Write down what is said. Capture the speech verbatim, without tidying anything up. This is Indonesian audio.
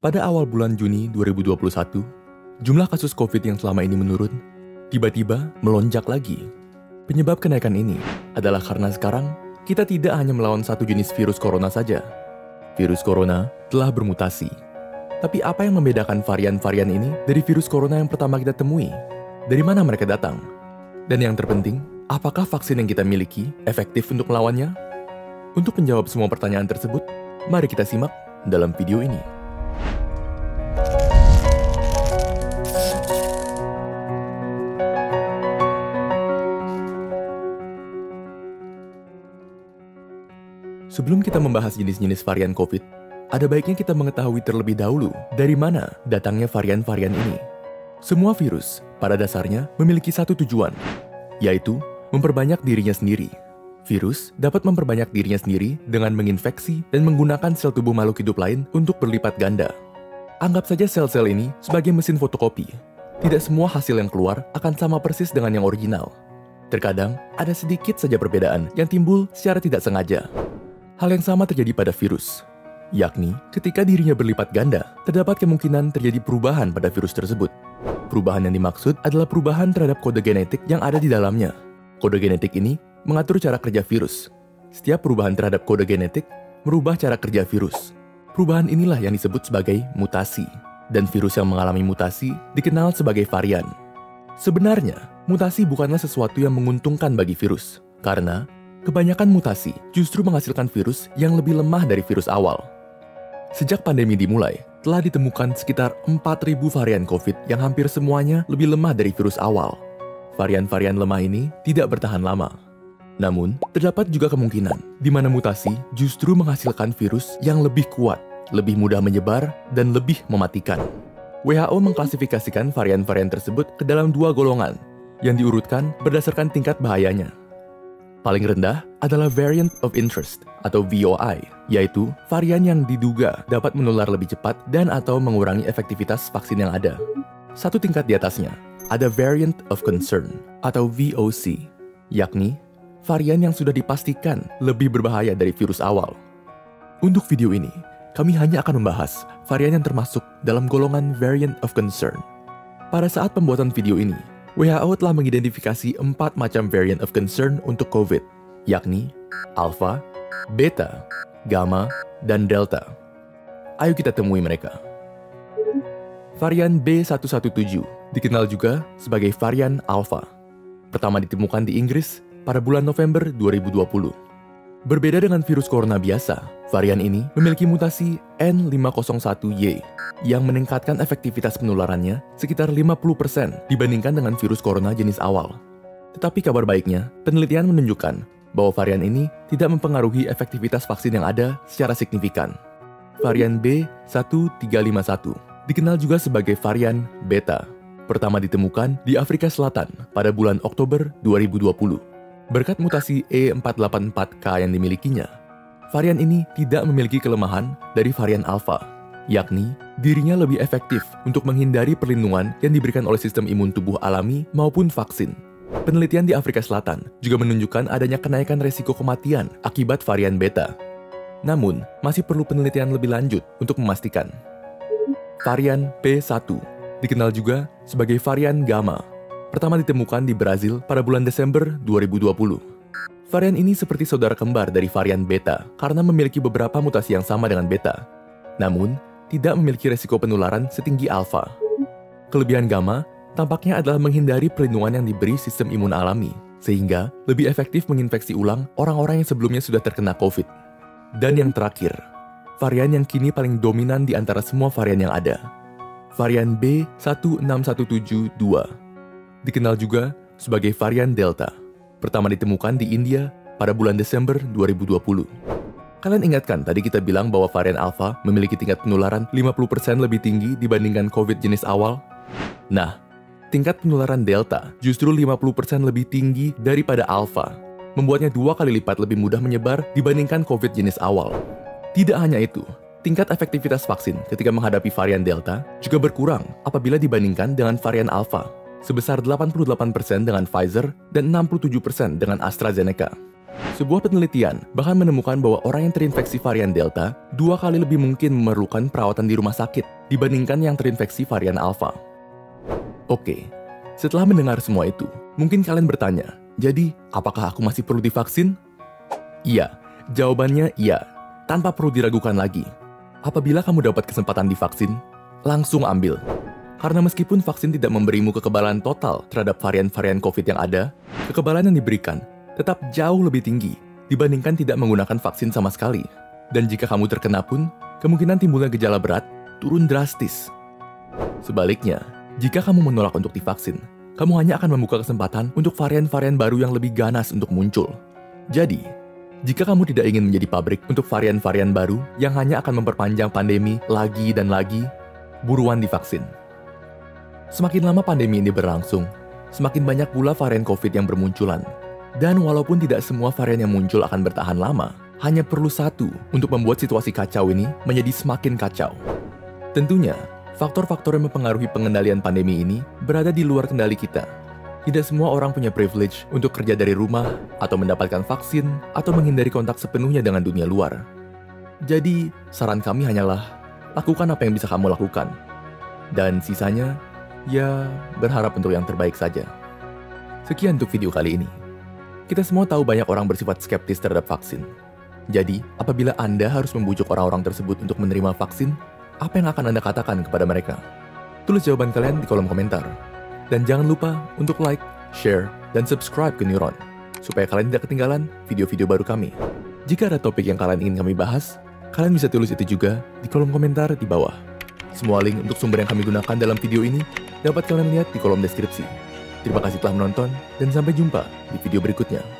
Pada awal bulan Juni dua ribu dua puluh satu, jumlah kasus COVID yang selama ini menurun, tiba-tiba melonjak lagi. Penyebab kenaikan ini adalah karena sekarang kita tidak hanya melawan satu jenis virus corona saja. Virus corona telah bermutasi. Tapi apa yang membedakan varian-varian ini dari virus corona yang pertama kita temui? Dari mana mereka datang? Dan yang terpenting, apakah vaksin yang kita miliki efektif untuk melawannya? Untuk menjawab semua pertanyaan tersebut, mari kita simak dalam video ini. Sebelum kita membahas jenis-jenis varian COVID, ada baiknya kita mengetahui terlebih dahulu dari mana datangnya varian-varian ini. Semua virus pada dasarnya memiliki satu tujuan, yaitu memperbanyak dirinya sendiri. Virus dapat memperbanyak dirinya sendiri dengan menginfeksi dan menggunakan sel tubuh makhluk hidup lain untuk berlipat ganda. Anggap saja sel-sel ini sebagai mesin fotokopi. Tidak semua hasil yang keluar akan sama persis dengan yang original. Terkadang ada sedikit saja perbedaan yang timbul secara tidak sengaja. Hal yang sama terjadi pada virus, yakni ketika dirinya berlipat ganda, terdapat kemungkinan terjadi perubahan pada virus tersebut. Perubahan yang dimaksud adalah perubahan terhadap kode genetik yang ada di dalamnya. Kode genetik ini mengatur cara kerja virus. Setiap perubahan terhadap kode genetik merubah cara kerja virus. Perubahan inilah yang disebut sebagai mutasi, dan virus yang mengalami mutasi dikenal sebagai varian. Sebenarnya, mutasi bukanlah sesuatu yang menguntungkan bagi virus, karena kebanyakan mutasi justru menghasilkan virus yang lebih lemah dari virus awal. Sejak pandemi dimulai, telah ditemukan sekitar empat ribu varian COVID yang hampir semuanya lebih lemah dari virus awal. Varian-varian lemah ini tidak bertahan lama. Namun, terdapat juga kemungkinan di mana mutasi justru menghasilkan virus yang lebih kuat, lebih mudah menyebar, dan lebih mematikan. W H O mengklasifikasikan varian-varian tersebut ke dalam dua golongan yang diurutkan berdasarkan tingkat bahayanya. Paling rendah adalah Variant of Interest atau V O I, yaitu varian yang diduga dapat menular lebih cepat dan atau mengurangi efektivitas vaksin yang ada. Satu tingkat di atasnya ada Variant of Concern atau V O C, yakni varian yang sudah dipastikan lebih berbahaya dari virus awal. Untuk video ini, kami hanya akan membahas varian yang termasuk dalam golongan Variant of Concern. Pada saat pembuatan video ini, W H O telah mengidentifikasi empat macam variant of concern untuk COVID, yakni Alpha, Beta, Gamma, dan Delta. Ayo kita temui mereka. Varian B satu satu tujuh dikenal juga sebagai varian Alpha. Pertama ditemukan di Inggris pada bulan November dua ribu dua puluh. Berbeda dengan virus corona biasa, varian ini memiliki mutasi N lima nol satu Y yang meningkatkan efektivitas penularannya sekitar lima puluh persen dibandingkan dengan virus corona jenis awal. Tetapi kabar baiknya, penelitian menunjukkan bahwa varian ini tidak mempengaruhi efektivitas vaksin yang ada secara signifikan. Varian B satu tiga lima satu dikenal juga sebagai varian Beta. Pertama ditemukan di Afrika Selatan pada bulan Oktober dua ribu dua puluh. Berkat mutasi E empat delapan empat K yang dimilikinya, varian ini tidak memiliki kelemahan dari varian Alpha, yakni dirinya lebih efektif untuk menghindari perlindungan yang diberikan oleh sistem imun tubuh alami maupun vaksin. Penelitian di Afrika Selatan juga menunjukkan adanya kenaikan resiko kematian akibat varian Beta. Namun, masih perlu penelitian lebih lanjut untuk memastikan. Varian P satu dikenal juga sebagai varian Gamma. Pertama ditemukan di Brazil pada bulan Desember dua ribu dua puluh. Varian ini seperti saudara kembar dari varian Beta karena memiliki beberapa mutasi yang sama dengan Beta, namun tidak memiliki resiko penularan setinggi Alpha. Kelebihan Gamma tampaknya adalah menghindari perlindungan yang diberi sistem imun alami, sehingga lebih efektif menginfeksi ulang orang-orang yang sebelumnya sudah terkena COVID. Dan yang terakhir, varian yang kini paling dominan di antara semua varian yang ada, varian B satu enam satu tujuh dua. Dikenal juga sebagai varian Delta. Pertama ditemukan di India pada bulan Desember dua ribu dua puluh. Kalian ingatkan tadi kita bilang bahwa varian Alpha memiliki tingkat penularan lima puluh persen lebih tinggi dibandingkan COVID jenis awal? Nah, tingkat penularan Delta justru lima puluh persen lebih tinggi daripada Alpha, membuatnya dua kali lipat lebih mudah menyebar dibandingkan COVID jenis awal. Tidak hanya itu, tingkat efektivitas vaksin ketika menghadapi varian Delta juga berkurang apabila dibandingkan dengan varian Alpha, sebesar delapan puluh delapan persen dengan Pfizer dan enam puluh tujuh persen dengan AstraZeneca. Sebuah penelitian bahkan menemukan bahwa orang yang terinfeksi varian Delta dua kali lebih mungkin memerlukan perawatan di rumah sakit dibandingkan yang terinfeksi varian Alpha. Oke, setelah mendengar semua itu, mungkin kalian bertanya, jadi apakah aku masih perlu divaksin? Iya, jawabannya iya, tanpa perlu diragukan lagi. Apabila kamu dapat kesempatan divaksin, langsung ambil. Karena meskipun vaksin tidak memberimu kekebalan total terhadap varian-varian COVID yang ada, kekebalan yang diberikan tetap jauh lebih tinggi dibandingkan tidak menggunakan vaksin sama sekali. Dan jika kamu terkena pun, kemungkinan timbulnya gejala berat turun drastis. Sebaliknya, jika kamu menolak untuk divaksin, kamu hanya akan membuka kesempatan untuk varian-varian baru yang lebih ganas untuk muncul. Jadi, jika kamu tidak ingin menjadi pabrik untuk varian-varian baru yang hanya akan memperpanjang pandemi lagi dan lagi, buruan divaksin. Semakin lama pandemi ini berlangsung, semakin banyak pula varian COVID yang bermunculan. Dan walaupun tidak semua varian yang muncul akan bertahan lama, hanya perlu satu untuk membuat situasi kacau ini menjadi semakin kacau. Tentunya, faktor-faktor yang mempengaruhi pengendalian pandemi ini berada di luar kendali kita. Tidak semua orang punya privilege untuk kerja dari rumah, atau mendapatkan vaksin, atau menghindari kontak sepenuhnya dengan dunia luar. Jadi, saran kami hanyalah, lakukan apa yang bisa kamu lakukan. Dan sisanya, ya berharap untuk yang terbaik saja. Sekian untuk video kali ini. Kita semua tahu banyak orang bersifat skeptis terhadap vaksin. Jadi, apabila Anda harus membujuk orang-orang tersebut untuk menerima vaksin, apa yang akan Anda katakan kepada mereka? Tulis jawaban kalian di kolom komentar. Dan jangan lupa untuk like, share, dan subscribe ke Neuron, supaya kalian tidak ketinggalan video-video baru kami. Jika ada topik yang kalian ingin kami bahas, kalian bisa tulis itu juga di kolom komentar di bawah. Semua link untuk sumber yang kami gunakan dalam video ini dapat kalian lihat di kolom deskripsi. Terima kasih telah menonton, dan sampai jumpa di video berikutnya.